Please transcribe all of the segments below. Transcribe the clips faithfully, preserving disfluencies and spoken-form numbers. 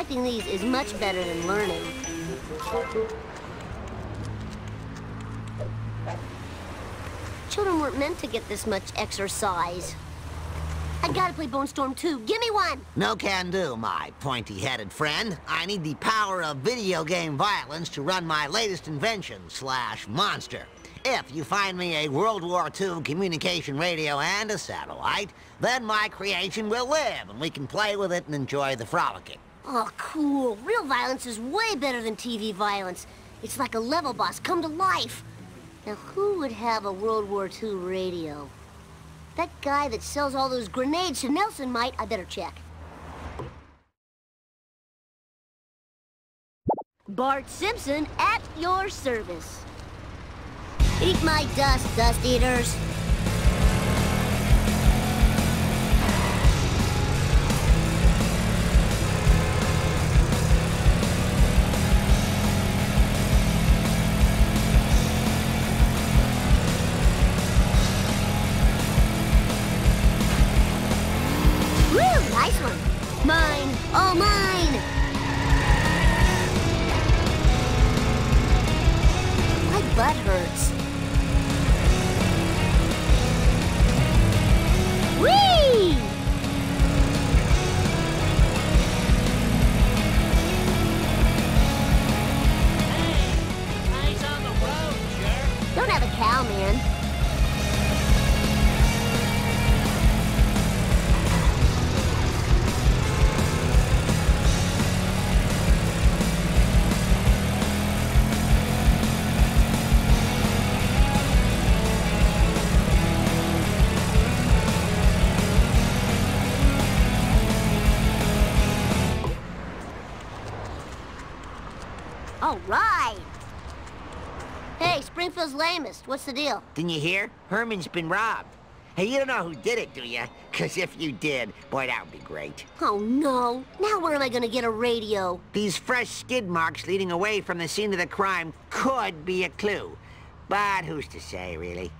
Collecting these is much better than learning. Children weren't meant to get this much exercise. I gotta play Bonestorm two. Give me one! No can do, my pointy-headed friend. I need the power of video game violence to run my latest invention slash monster. If you find me a World War Two communication radio and a satellite, then my creation will live, and we can play with it and enjoy the frolicking. Oh, cool. Real violence is way better than T V violence. It's like a level boss come to life. Now, who would have a World War Two radio? That guy that sells all those grenades to Nelson might. I better check. Bart Simpson at your service. Eat my dust, dust eaters. Woo, nice one. Mine, all mine. My butt hurts. Whee! Hey, eyes on the road, jerk. Don't have a cow, man. All right. Hey, Springfield's lamest. What's the deal? Didn't you hear? Herman's been robbed. Hey, you don't know who did it, do you? Because if you did, boy, that would be great. Oh, no. Now where am I going to get a radio? These fresh skid marks leading away from the scene of the crime could be a clue. But who's to say, really?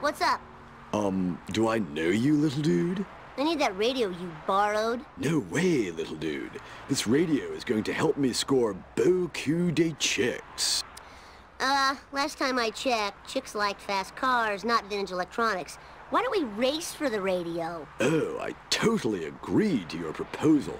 What's up? Um, do I know you, little dude? I need that radio you borrowed. No way, little dude. This radio is going to help me score beaucoup de chicks. Uh, last time I checked, chicks liked fast cars, not vintage electronics. Why don't we race for the radio? Oh, I totally agree to your proposal.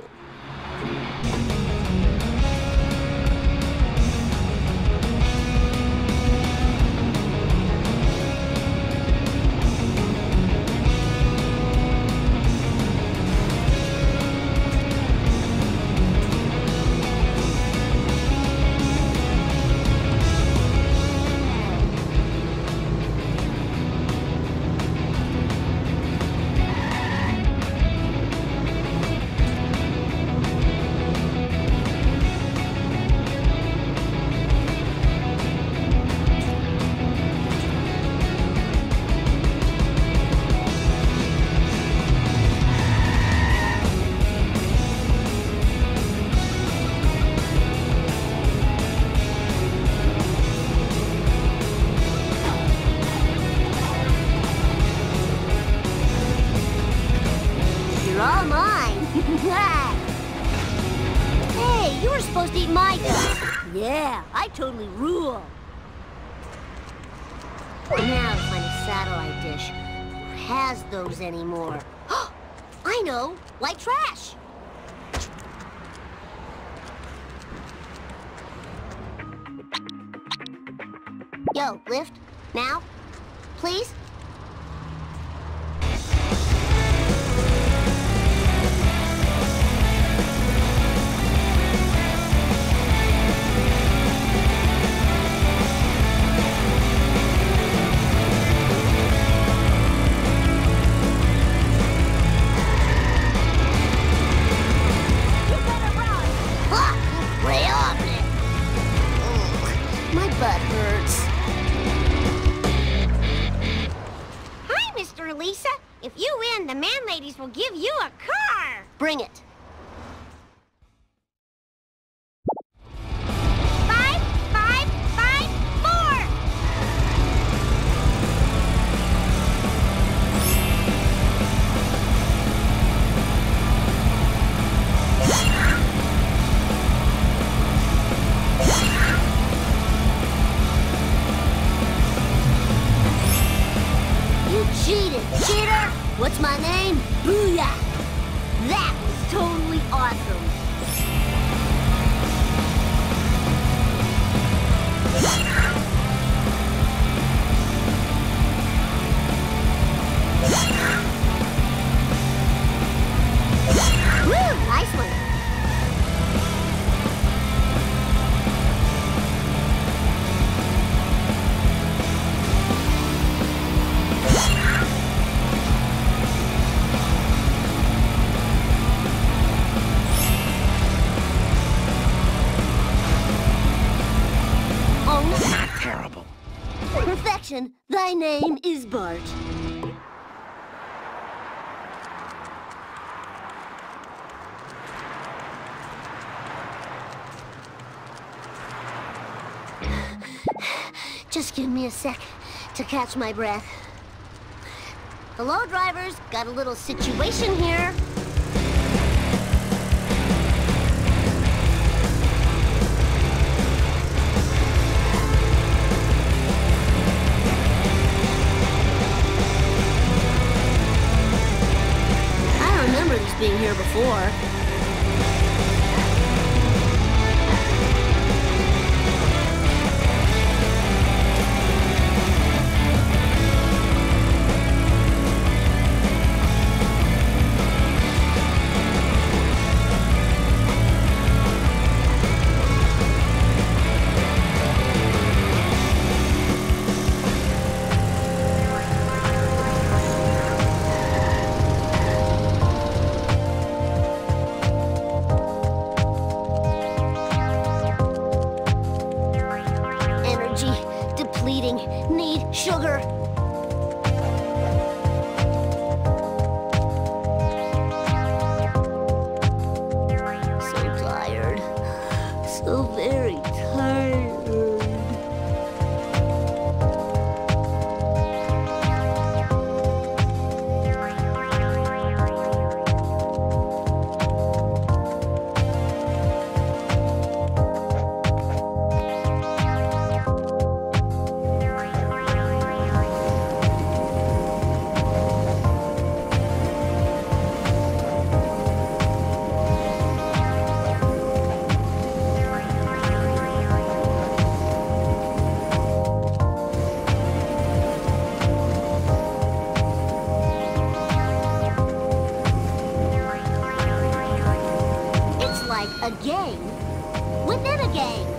All mine. Hey, you were supposed to eat my dust. Yeah, I totally rule. Now to find a satellite dish. Who has those anymore? I know, white trash. Yo, lift, now, please. that hurts. Hi, Mister Lisa. If you win, the man ladies will give you a car. Bring it. Cheated, cheater! What's my name? Booyah! That was totally awesome! Woo! Nice one! Thy name is Bart. Just give me a sec to catch my breath. Hello, drivers. Got a little situation here. Being here before. A gang within a gang.